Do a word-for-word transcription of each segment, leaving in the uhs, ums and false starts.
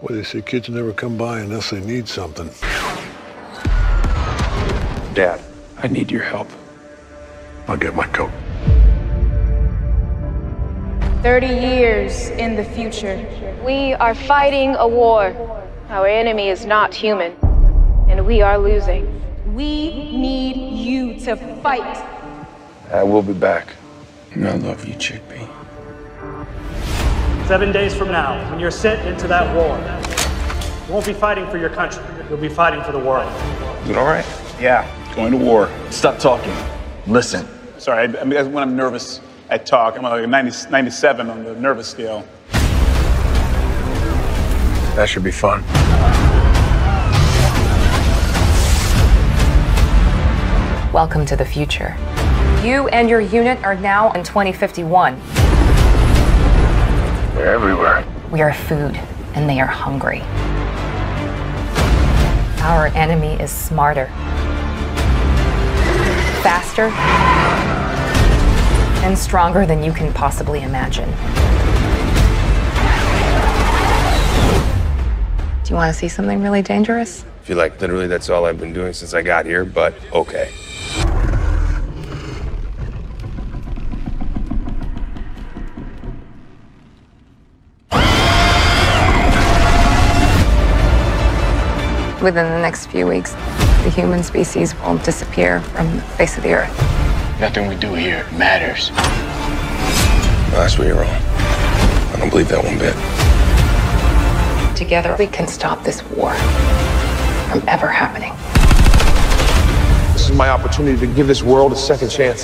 Boy, they say kids never come by unless they need something. Dad, I need your help. I'll get my coat. thirty years in the future, we are fighting a war. Our enemy is not human, and we are losing. We need you to fight. I will be back. I love you, Chickpea. Seven days from now, when you're sent into that war, you won't be fighting for your country. You'll be fighting for the world. Is it all right? Yeah, going to war. Stop talking. Listen. Sorry, I, I mean, that's when I'm nervous. I talk. I'm like a ninety, ninety-seven on the nervous scale. That should be fun. Welcome to the future. You and your unit are now in twenty fifty-one. We're everywhere. We are food, and they are hungry. Our enemy is smarter, faster, and stronger than you can possibly imagine. Do you want to see something really dangerous? I feel like literally that's all I've been doing since I got here, but okay. Within the next few weeks, the human species will disappear from the face of the earth. Nothing we do here matters. Well, that's where you're wrong. I don't believe that one bit. Together, we can stop this war from ever happening. This is my opportunity to give this world a second chance.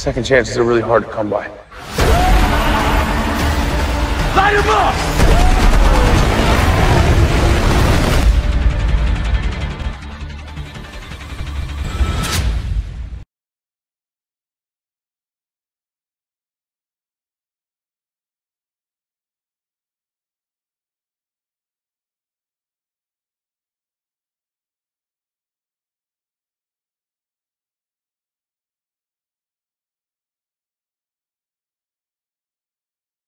Second chances are really hard to come by. Light 'em up!